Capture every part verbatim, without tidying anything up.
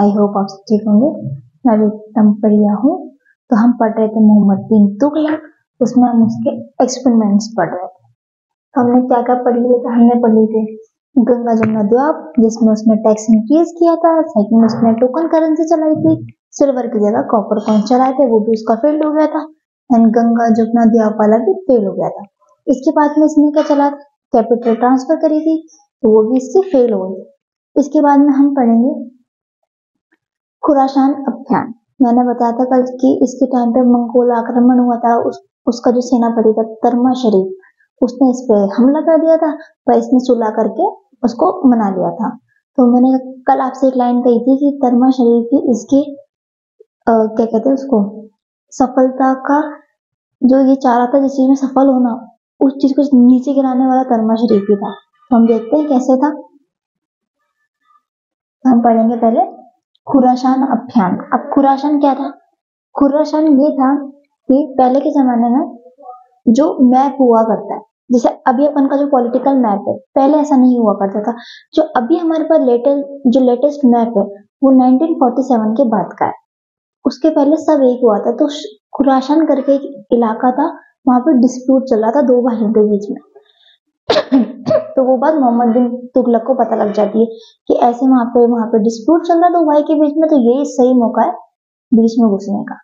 I hope आप ठीक होंगे। मैं भी तमपरिया हूँ। तो हम पढ़ रहे थे मोहम्मद बिन तुगलक, उसमें हम उसके एक्सपेरिमेंट्स पढ़ रहे थे। हमने क्या क्या पढ़ लिए थे? हमने पढ़ लिए थे गंगा जमुना द्वाब, जिसमें उसने टैक्स इंक्रीज किया था। सेकंड, उसने टोकन करेंसी चलाई थी, सिल्वर की जगह कॉपर कॉइन चलाए थे, वो भी उसका फेल हो गया था। एंड गंगा जमुना द्वाब वाला भी फेल हो गया था। इसके बाद में इसने क्या चला था? कैपिटल ट्रांसफर करी थी, तो वो भी इससे फेल हो गई। इसके बाद में हम पढ़ेंगे खुरासान अभियान। मैंने बताया था कल कि इसके टाइम पे मंगोल आक्रमण हुआ था। उस, उसका जो सेनापति था तर्मा शरीफ, उसने इस पे हमला कर दिया था, पर इसने सुलह करके उसको मना लिया था। तो मैंने कल आपसे एक लाइन कही थी कि तर्मा शरीफ की इसके आ, क्या कहते हैं उसको, सफलता का जो ये चाह रहा था, जिस चीज में सफल होना, उस चीज को नीचे गिराने वाला तर्मा शरीफ ही था। तो हम देखते हैं कैसे था। हम पढ़ेंगे पहले खुरासान अभियान। अब खुरासान क्या था? खुरासान ये था कि पहले के जमाने में जो मैप हुआ करता है, जैसे अभी अपन का जो पॉलिटिकल मैप है, पहले ऐसा नहीं हुआ करता था। जो अभी हमारे पास लेटेस्ट जो लेटेस्ट मैप है वो नाइनटीन फोर्टी सेवन के बाद का है। उसके पहले सब एक हुआ था। तो खुरासान करके एक इलाका था, वहां पर डिस्प्यूट चल रहा था दो भाइयों के बीच में। तो वो बात मोहम्मद बिन तुगलक को पता लग जाती है कि ऐसे वहां पे वहां पे डिस्प्यूट चल रहा दो भाई के बीच में, तो यही सही मौका है बीच में घुसने का।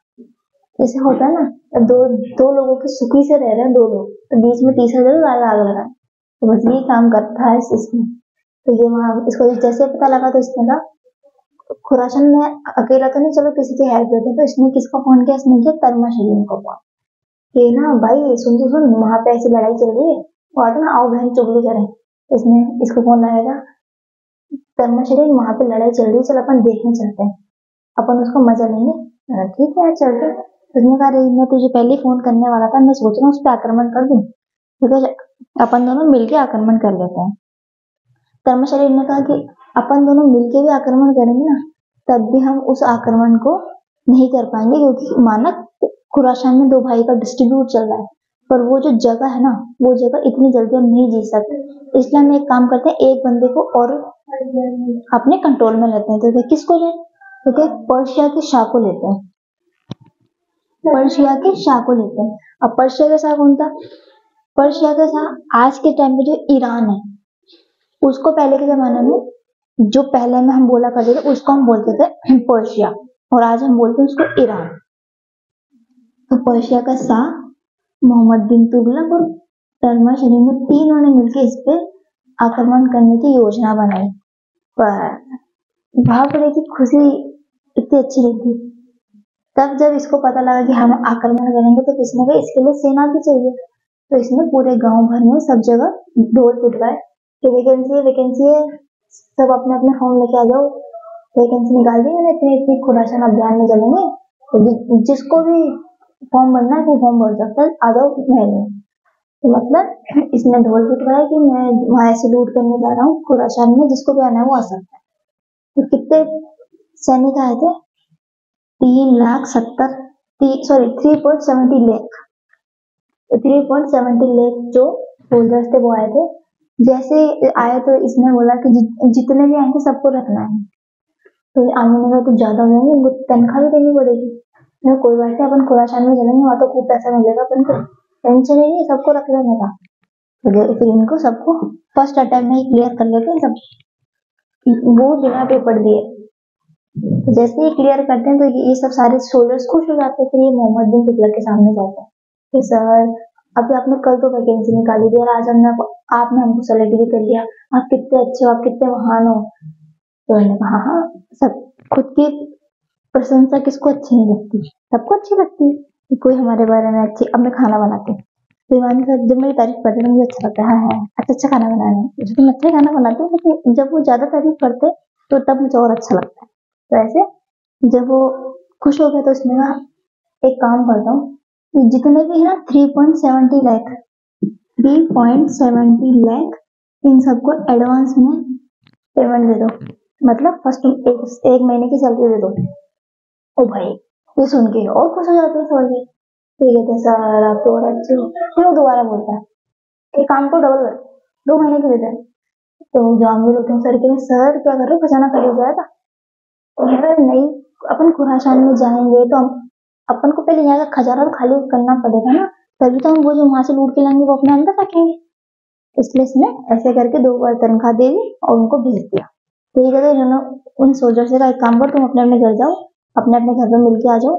जैसे होता है ना, दो दो लोगों के सुखी से रह रहे हैं दो लोग, तो बीच में तीसरा जरूर आग लगा, तो बस ये काम करता है इसमें। तो ये वहां इसको जैसे पता लगा, तो इसने कहा खुरासान में अकेला तो नहीं, चलो किसी की हेल्प लेते। तो इसने किसको फोन किया? इसने किया तर्मा शरीफ को फोन। ये ना भाई सुन तो सुन, वहां पे ऐसी लड़ाई चल रही है, और ना आओ बहन चुगली करें। इसने इसको फोन लगाएगा तर्मा शरीफ, वहां पे लड़ाई चल रही है, चल अपन देखने चलते हैं, अपन उसको मजा लेंगे। ठीक है चलते। उसने कहा मैं तुझे पहले फोन करने वाला था, मैं सोच रहा हूँ उस पर आक्रमण कर दूं, बिकॉज अपन दोनों मिलके आक्रमण कर लेते हैं। तर्मा शरीफ ने कहा कि अपन दोनों मिलके भी आक्रमण करेंगे ना, तब भी हम उस आक्रमण को नहीं कर पाएंगे, क्योंकि मानक खुरासान में दो भाई का डिस्ट्रीब्यूट चल रहा है, पर वो जो जगह है ना, वो जगह इतनी जल्दी हम नहीं जीत सकते, इसलिए हम एक काम करते हैं, एक बंदे को और अपने कंट्रोल में लेते हैं। तो किसको लें? तो पर्शिया के शाह को लेते हैं। पर्शिया के शाह को लेते हैं। अब पर्शिया का शाह कौन था? पर्शिया का शाह आज के टाइम पे जो ईरान है, उसको पहले के जमाने में, जो पहले में हम बोला करते थे, उसको हम बोलते थे पर्शिया, और आज हम बोलते हैं उसको ईरान। तो पर्शिया का शाह मोहम्मद बिन तुगलक और तर्मा शरीफ में तीनों ने मिलकर इस पे आक्रमण करने की योजना बनाई। पर भापड़े की खुशी इतनी अच्छी नहीं थी। तब जब इसको पता लगा कि हम आक्रमण करेंगे, तो किसने कहा इसके लिए सेना भी चाहिए। तो इसने पूरे गांव भर में सब जगह ढोल पिटवाए कि वैकेंसी है, वैकेंसी है, सब अपने अपने फॉर्म लेके आ जाओ, वैकेंसी निकाल दी मैंने, इतने इतनी खुरासान अभियान में चलेंगे, तो जिसको भी फॉर्म भरना है वो फॉर्म भर सकता है, आ जाओ महल में। तो मतलब इसने ढोल पिटवाया कि मैं वहां ऐसे लूट करने जा रहा हूँ खुरासान में, जिसको भी आना है वो आ सकता है। तो कितने सैनिक आए थे? तीन लाख सत्तर sorry three point seventy lakh three point seventy lakh जो सोल्जर्स थे वो आए थे। जैसे आए तो इसने बोला कि जि, जितने भी आएंगे सबको रखना है। तो आने में तो ज्यादा हो जाएंगे, उनको तनख्वाह भी देनी पड़ेगी। नहीं कोई बात नहीं, अपन खुरासान में चलेंगे, वहां तो खूब पैसा मिलेगा, अपन को टेंशन नहीं है, सबको रख लेने का। फिर इनको सबको फर्स्ट अटेम्प्ट में ही क्लियर कर लेते हैं, सब वो बिना पेपर दिए। तो जैसे ही क्लियर करते हैं, तो ये सब सारे सोल्जर्स खुश हो जाते हैं। फिर ये मोहम्मद बिन तुगलक के सामने जाते हैं कि सर अभी आपने कल तो वैकेंसी निकाली थी, आज हमने आपने हमको सेलेक्ट भी कर लिया, आप कितने अच्छे हो, आप कितने महान हो। तो मैंने कहा हाँ, सब खुद की प्रशंसा किसको अच्छी नहीं लगती, सबको अच्छी लगती है। कोई हमारे बारे में अच्छी, अब मैं खाना बनाती हूँ, जब मेरी तारीफ करते हैं मुझे अच्छा लगता है, हाँ अच्छा अच्छा खाना बनाने, तो मैं अच्छा खाना बनाती हूँ, लेकिन जब वो ज्यादा तारीफ करते तो तब मुझे और अच्छा लगता है। तो ऐसे जब वो खुश हो गए, तो उसने ना एक काम करता हूँ, जितने भी है ना three point seventy lakh three point seventy lakh इन सबको एडवांस में पेमेंट दे दो, मतलब फर्स्ट एक, एक महीने की सैलरी दे दो। ओ भाई ये सुन के और खुश हो जाते हैं सोल्जर। तो ये कहते सर आप तो और अच्छे हो। फिर वो दोबारा बोलता है कि काम को डबल कर, दो महीने के भीतर। तो जो हम भी होते हैं सर के, सर क्या कर रहे हो, खजाना खाली हो जाएगा। और नहीं अपन खुरासान में जाएंगे तो अपन को पहले यहाँ का खजाना खाली करना पड़ेगा ना, तभी तो हम वो जो वहां से लूट के लाएंगे वो अपने अंदर रखेंगे। इसलिए इसने ऐसे करके दो बार तनख्वाह दे दी और उनको भेज दिया। ठीक है, तो इन्होंने उन सोल्जर से कहा एक काम करो तुम अपने अपने घर जाओ, अपने अपने घर में मिलके आ जाओ,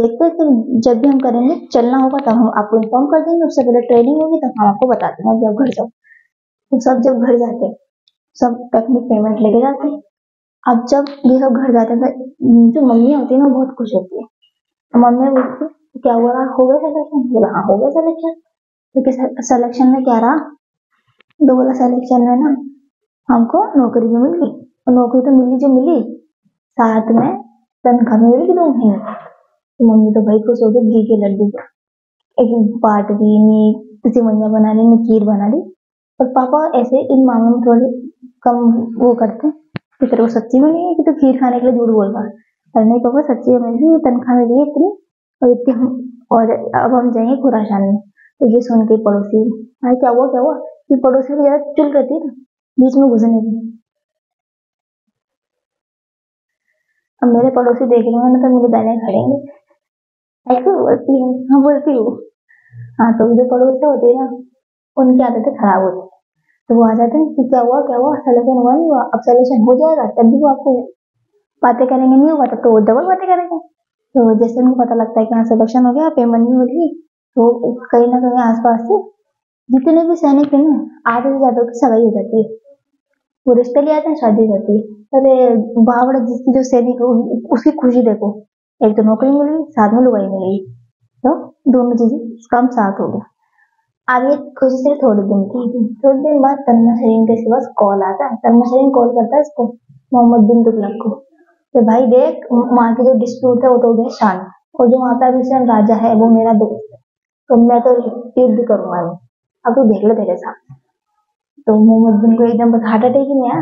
देखते हैं फिर जब भी हम करेंगे चलना होगा तब हम आपको इन्फॉर्म कर देंगे, उससे पहले ट्रेनिंग होगी तब हम आपको बता देंगे, जब घर जाओ। तो सब जब घर जाते सब अपनी पेमेंट लेके जाते। अब जब ये सब घर जाते हैं जो मम्मियाँ होती है ना बहुत खुश होती है। मम्मी बोलती क्या हुआ हो गया सिलेक्शन? बोला हाँ हो गया सिलेक्शन। क्योंकि सिलेक्शन में क्या रहा तो बोला सिलेक्शन में ना हमको नौकरी भी मिल गई, और नौकरी तो मिली जो मिली साथ में तनख्वाह मिल गई दो महीने। मम्मी तो भाई खुश हो गई, घी के लड्डू एक बाट दी, सिमैया बना ली, खीर बना ली। और पापा ऐसे इन मामलों में थोड़े कम वो करते कि तेरे को सच्ची में नहीं है कि तो खीर खाने के लिए झूठ बोल रहा है। अरे नहीं पापा सच्ची में ये तनख्वाह मिली इतनी और इतने हम और अब हम जाएंगे खुरासान में। तो ये सुन के पड़ोसी भाई क्या हुआ क्या हुआ कि पड़ोसी को ज्यादा चुल करती है ना बीच में घुसने की। अब मेरे पड़ोसी देख रहे हैं ना तो मेरे दाने खड़ेंगे ऐसे बोलती है। हाँ बोलती हूँ हाँ, तो जो पड़ोसी होते हैं ना उनकी आदतें खराब होती है। तो वो आ जाते हैं कि क्या हुआ क्या हुआ, सलेक्शन हुआ नहीं हुआ? अब सलेक्शन हो जाएगा तब भी वो आपको बातें करेंगे, नहीं हुआ तब तो वो डबल बातें करेंगे। तो जैसे उनको पता लगता है कि हाँ सिलेक्शन हो गया, पेमेंट भी मिल गई, तो कहीं ना कहीं आसपास से जितने भी सैनिक है ना आधे से ज्यादा की सगाई हो जाती है, वो रिश्ते ले आते हैं, शादी हो जाती है। अरे बावड़ा जिसकी जो सैनिक हो उसकी खुशी देखो, एक तो नौकरी मिल गई साथ में लुगाई मिल गई, तो दोनों चीजें काम साथ हो गया। अब ये खुशी से थोड़े दिन की थोड़े दिन बाद तर्मा शरीफ के पास कॉल आता है। तर्मा शरीफ कॉल करता है इसको मोहम्मद बिन तुगलक को कि भाई देख वहाँ के जो डिस्प्यूट है वो तो हो गया शांत, और जो वहाँ का भीषण राजा है वो मेरा दोस्त है, तो मैं तो युद्ध करूंगा, अब तू देख लो तेरे साथ। तो मोहम्मद बिन को एकदम बस हार्ट अटैक ही आया,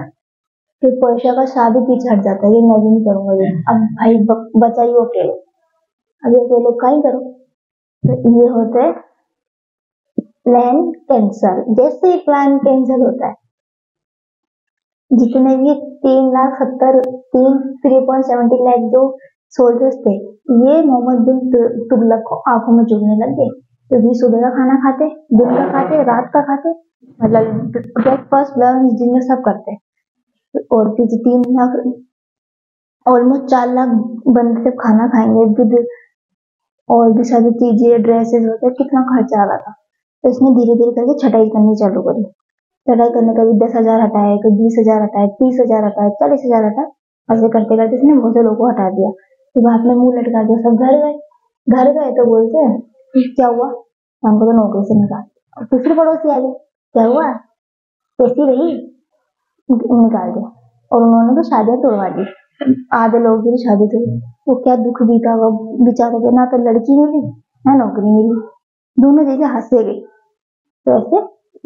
फिर पर्शिया का शादी पीछे हट जाता है ये मैं भी नहीं करूंगा ये। अब भाई बचाई वो अकेले, अब ये अकेले का ही करो। तो ये होता है प्लान कैंसल। जैसे ही प्लान कैंसल होता है जितने भी तीन लाख सत्तर तीन थ्री पॉइंट सेवेंटी लाख जो सोल्जर्स थे ये मोहम्मद बिन तुगलक को आंखों में चुभने लग गए, क्योंकि सुबह का खाना खाते, दिन का खाते, रात का खाते, मतलब ब्रेकफास्ट लंच डिनर सब करते। और फिर तीन लाख ऑलमोस्ट चार लाख बंदे सिर्फ खाना खाएंगे, फिर और भी सारी चीजें ड्रेसेस वगैरह कितना खर्चा आ रहा था। तो इसने धीरे धीरे करके छटाई करनी चालू करी। छटाई करने का भी दस हजार हटाया, कभी बीस हजार हटाया, तीस हजार हटाया, चालीस हजार हटाया, ऐसे करते करते इसने बहुत से लोगों को हटा दिया। तो बाप ने मुंह लटका दिया, सब घर गए। घर गए तो बोलते हैं क्या हुआ, हमको तो नौकरी से निकाल। दूसरे पड़ोसी आ गए, क्या हुआ कैसी रही, निकाल दिया। और उन्होंने तो शादियां तोड़वा दी, आधे लोग की शादी थी। वो क्या दुख बीता वो बेचारों के, ना तो लड़की मिली ना नौकरी मिली, दोनों जैसे हंसे गई। तो ऐसे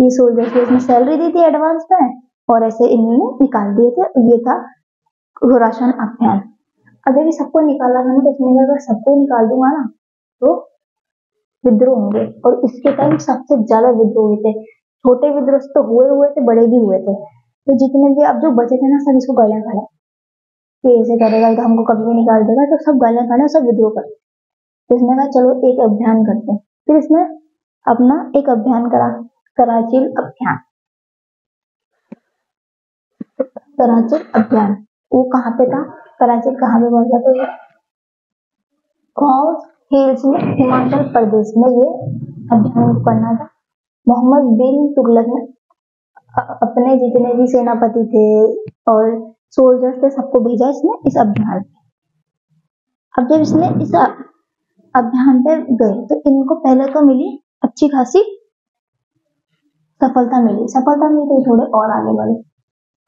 ये सोल्जर्स को इसने सैलरी दी थी एडवांस में, और ऐसे इन्होंने निकाल दिए थे। ये था खुरासान अभियान। अगर ये सबको निकाला था ना तो इसमें अगर सबको निकाल दूंगा ना तो विद्रोह होंगे, और इसके टाइम सबसे ज्यादा विद्रोह हुए थे। छोटे विद्रोह तो हुए हुए थे, बड़े भी हुए थे। तो जितने भी अब जो बचे थे ना सब इसको गालियां खाया कि ऐसे करेगा तो हमको कभी भी निकाल देगा, तो सब गालियां खाना, सब विद्रोह करते। तो इसने कहा चलो एक अभियान करते हैं। फिर इसने अपना एक अभियान करा, कराची अभियान। कराची अभियान वो कहाँ पे था, कराची कहाँ पे पड़ता था? खौज हिल्स में, हिमाचल प्रदेश में ये अभियान करना था। मोहम्मद बिन तुगलक ने अपने जितने भी सेनापति थे और सोल्जर्स थे सबको भेजा इसने इस अभियान पे। अब जब इसने इस अभियान पे गए तो इनको पहले तो मिली अच्छी खासी सफलता मिली। सफलता मिली तो थोड़े और आगे बढ़े,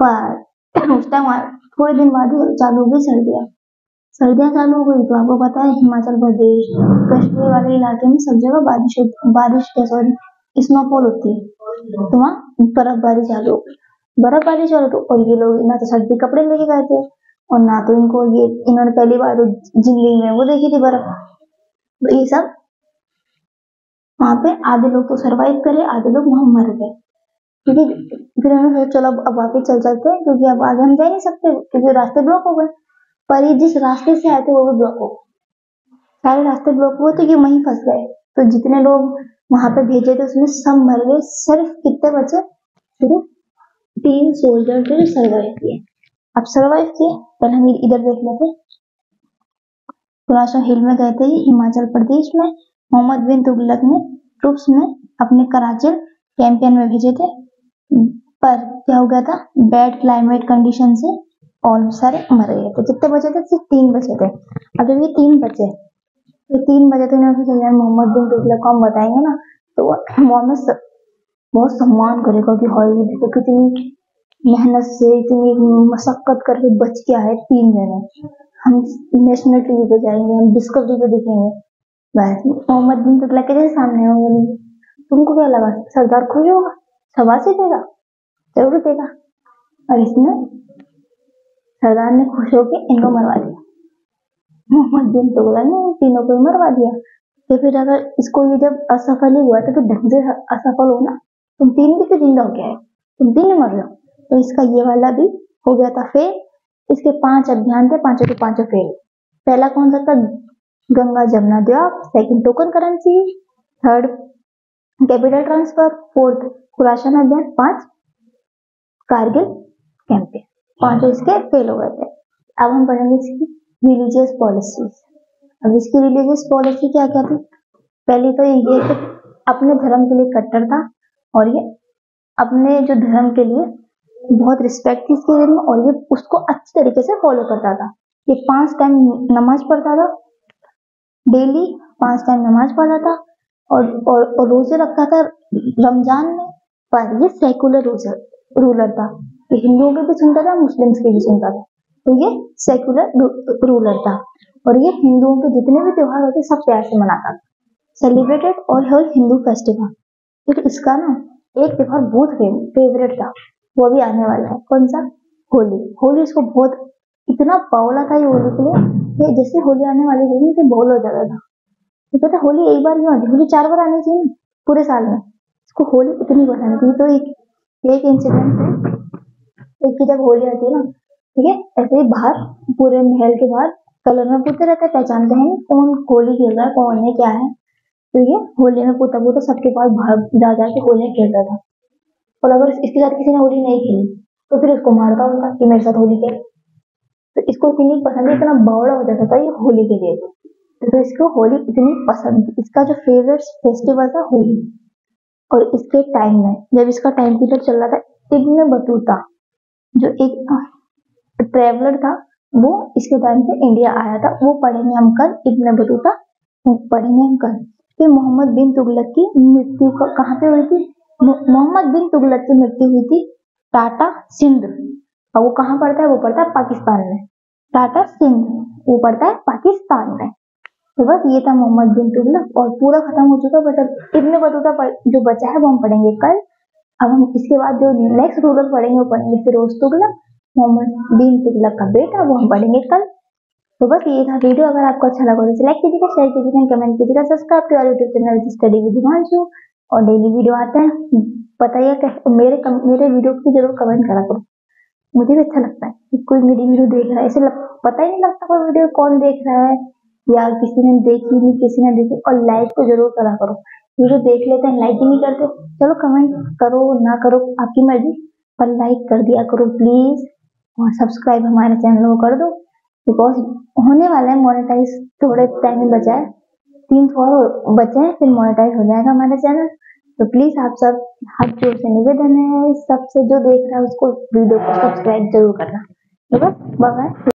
पर उस टाइम थोड़े दिन बाद चालू हो गई सर्दियाँ। सर्दियाँ चालू हो गई तो आपको पता है हिमाचल प्रदेश कश्मीर वाले इलाके में सब जगह बारिश बारिश के सॉरी स्नोफॉल होती है, तो वहाँ बर्फबारी चालू हो गई। बर्फबारी चालू तो और ये लोग ना तो सर्दी कपड़े लेके गए थे और ना तो इनको ये इन्होंने पहली बार जिंदगी में वो देखी थी बर्फ। तो ये सब वहां पे आधे लोग तो सरवाइव करे, आधे लोग वहां मर गए। क्योंकि फिर उन्होंने सोचा चलो अब वापस चल चलते हैं, क्योंकि अब आगे हम जा नहीं सकते क्योंकि रास्ते ब्लॉक हो गए। पर ये जिस रास्ते से आए थे वो भी ब्लॉक हो, सारे रास्ते ब्लॉक हुए तो ये वहीं फंस गए। तो जितने लोग वहां पे भेजे थे उसमें सब मर गए, सिर्फ कितने बचे? सिर्फ तीन सोल्जर थे जो सर्वाइव किए। अब सर्वाइव किए पर हम इधर देख लेते, खुरासान हिल में गए थे हिमाचल प्रदेश में। मोहम्मद बिन तुगलक ने ट्रूप्स में अपने कराची कैंपेन में भेजे थे, पर क्या हो गया था, बैड क्लाइमेट कंडीशन से और सारे मर गए थे। कितने बचे थे? सिर्फ तीन बचे थे। अब जब ये तीन बचे तो तीन बजे तो उन्होंने मोहम्मद बिन तुगलक को हम बताएंगे ना तो वो हमें बहुत सम्मान करेगा कि हाई देखो कितनी मेहनत से इतनी मशक्कत करके बच गया है तीन जने। हम नेशनल टीवी पे जाएंगे, हम डिस्कवरी पे दिखेंगे, बस मोहम्मद बिन तुगलक के जैसे सामने होंगे। तुमको क्या लगा, सरदार खुश होगा? शाबाश देगा, जरूर देगा। और इसमें सरदार ने खुश होके इनको मरवा दिया, मोहम्मद बिन तुगलक ने तीनों को मरवा दिया। तो फिर अगर इसको ये जब असफल ही हुआ तो फिर ढंग से असफल होना, तुम तीन भी तो जिंदा हो गया है, तुम दिन मर लो। तो इसका ये वाला भी हो गया था फेल। इसके पांच अभियान थे, पांचों के पांचों फेल। पहला कौन सा था? Ganga Jamuna Doab. Second token currency, third capital transfer, fourth Khurasan अभियान, पांच कारगिल कैंपेन। पांचों इसके फेल हो गए थे। अब हम पढ़ेंगे इसकी रिलीजियस पॉलिसीज। अब इसकी रिलीजियस पॉलिसी क्या क्या थी? पहली तो ये कि अपने धर्म के लिए कट्टर था और ये अपने जो धर्म के लिए बहुत रिस्पेक्ट थी इसके धर्म, और ये उसको अच्छे तरीके से फॉलो करता था। ये पांच टाइम नमाज पढ़ता था डेली, पांच टाइम नमाज पढ़ता था और, और, और रोजे रखता था रमजान में। पर ये सेकुलर रूलर रूलर था, हिंदुओं के भी सुनता था, मुस्लिम्स के भी सुनता था। तो ये सेकुलर रूलर था और ये हिंदुओं के जितने भी त्योहार होते सब प्यार से मनाता था, सेलिब्रेटेड और होल हिंदू फेस्टिवल। फिर इसका ना एक त्योहार बहुत फेवरेट था, वो भी आने वाला है, कौन सा? होली। होली इसको बहुत इतना बावला था ये होली के लिए, जैसे होली आने वाली थी ना बावला हो जाता था। तो कहते होली एक बार नहीं आती, होली चार बार आनी चाहिए ना पूरे साल में, इसको होली इतनी पसंद थी। तो एक एक इंसिडेंट है, जब होली आती है ना ठीक है, ऐसे ही बाहर पूरे महल के बाहर कलर में पूछते रहते, पहचानते हैं कौन होली खेल रहा है, कौन है, क्या है। तो ये होली में पूता पूता सबके पास बाहर जा जाके होली खेलता था। और अगर इसके साथ किसी ने होली नहीं खेली तो फिर उसको मारता होता कि मेरे साथ होली खेल। तो इसको इतनी पसंद है, इतना बावड़ा हो जाता था ये होली के लिए। तो इसको होली इतनी पसंद, इसका जो फेवरेट फेस्टिवल था होली। और इसके टाइम में जब इसका टाइम पीरियड चल रहा था, इब्न बतूता जो एक ट्रेवलर था वो इसके टाइम पे इंडिया आया था, वो पढ़ेंगे हम कल, इब्न बतूता पढ़ेंगे हम कल। फिर मोहम्मद बिन तुगलक की मृत्यु कहाँ पे हुई थी? मोहम्मद बिन तुगलक की मृत्यु हुई थी टाटा सिंध। और वो कहाँ पड़ता है? वो पड़ता है पाकिस्तान में, टाटा सिंध वो पड़ता है पाकिस्तान में। तो बस ये था मोहम्मद बिन तुगलक और पूरा खत्म हो चुका। बट इब्न बतूता जो बचा है वो हम पढ़ेंगे कल। अब हम इसके बाद जो नेक्स्ट रूलर पढ़ेंगे वो पढ़ेंगे फिरोज तुगलक, मोहम्मद बिन तुगलक का बेटा, वो हम पढ़ेंगे कल। तो बस ये था वीडियो। अगर आपको अच्छा लगा तो लाइक कीजिएगा, शेयर कीजिएगा, कमेंट कीजिएगा, सब्सक्राइब कीजिएगा YouTube channel study with Himanshu. और डेली वीडियो आते हैं, बताइए मेरे कम, मेरे वीडियो को जरूर कमेंट करा करो, मुझे भी अच्छा लगता है कि कोई मेरी वीडियो देख रहा है। ऐसे लग, पता ही नहीं लगता कोई वीडियो कौन देख रहा है, या किसी ने देखी नहीं किसी ने देखी। और लाइक को जरूर करा करो, वीडियो देख लेते हैं लाइक ही नहीं करते, चलो कमेंट करो ना करो आपकी मर्जी, पर लाइक कर दिया करो प्लीज। और सब्सक्राइब हमारे चैनल को कर दो, बिकॉज होने वाला है मोनेटाइज, थोड़े टाइम में बचा है, तीन सौ बचे हैं फिर मोनेटाइज हो जाएगा हमारा चैनल। तो प्लीज आप सब हाथ जोड़ से निवेदन है सबसे जो देख रहा है उसको वीडियो को सब्सक्राइब जरूर करना। तो बस बाय।